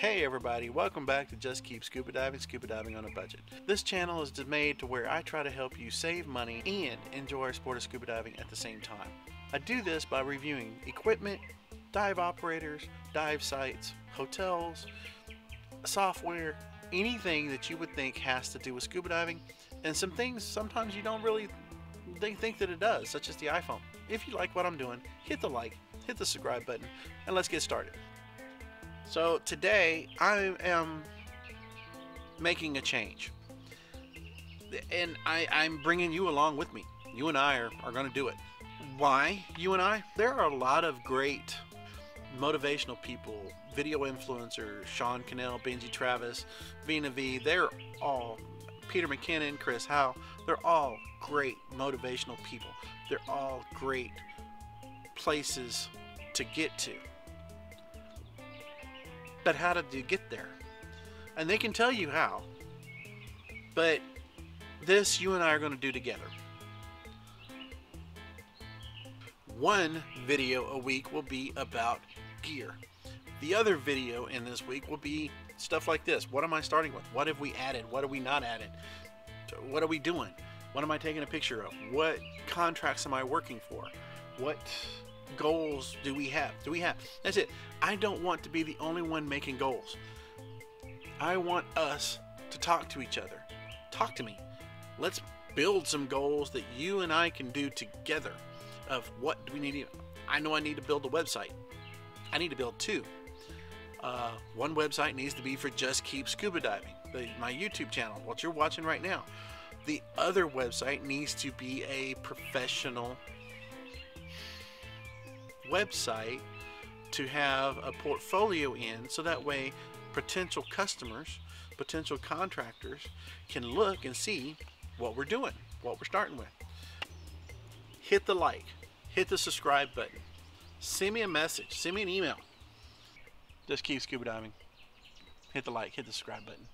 Hey everybody, welcome back to Just Keep Scuba Diving on a Budget. This channel is made to where I try to help you save money and enjoy our sport of scuba diving at the same time. I do this by reviewing equipment, dive operators, dive sites, hotels, software, anything that you would think has to do with scuba diving, and some things sometimes you don't really think that it does, such as the iPhone. If you like what I'm doing, hit the like, hit the subscribe button, and let's get started. So today I am making a change, and I'm bringing you along with me. You and I are going to do it. Why you and I? There are a lot of great motivational people, video influencers, Sean Cannell, Benji Travis, Vina V, they're all, Peter McKinnon, Chris Hau, they're all great motivational people. They're all great places to get to. But how did you get there? And they can tell you how, but this you and I are going to do together. One video a week will be about gear. The other video in this week will be stuff like this. What am I starting with? What have we added? What are we not added? What are we doing? What am I taking a picture of? What contracts am I working for? What goals do we have? That's it. I don't want to be the only one making goals. I want us to talk to each other. Talk to me. Let's build some goals that you and I can do together. Of what do we need? I know I need to build a website. I need to build two. One website needs to be for Just Keep Scuba Diving, my YouTube channel, what you're watching right now. The other website needs to be a professional website to have a portfolio in, so that way potential customers, potential contractors can look and see what we're doing, what we're starting with. Hit the like, hit the subscribe button, send me a message, send me an email. Just keep scuba diving. Hit the like, hit the subscribe button.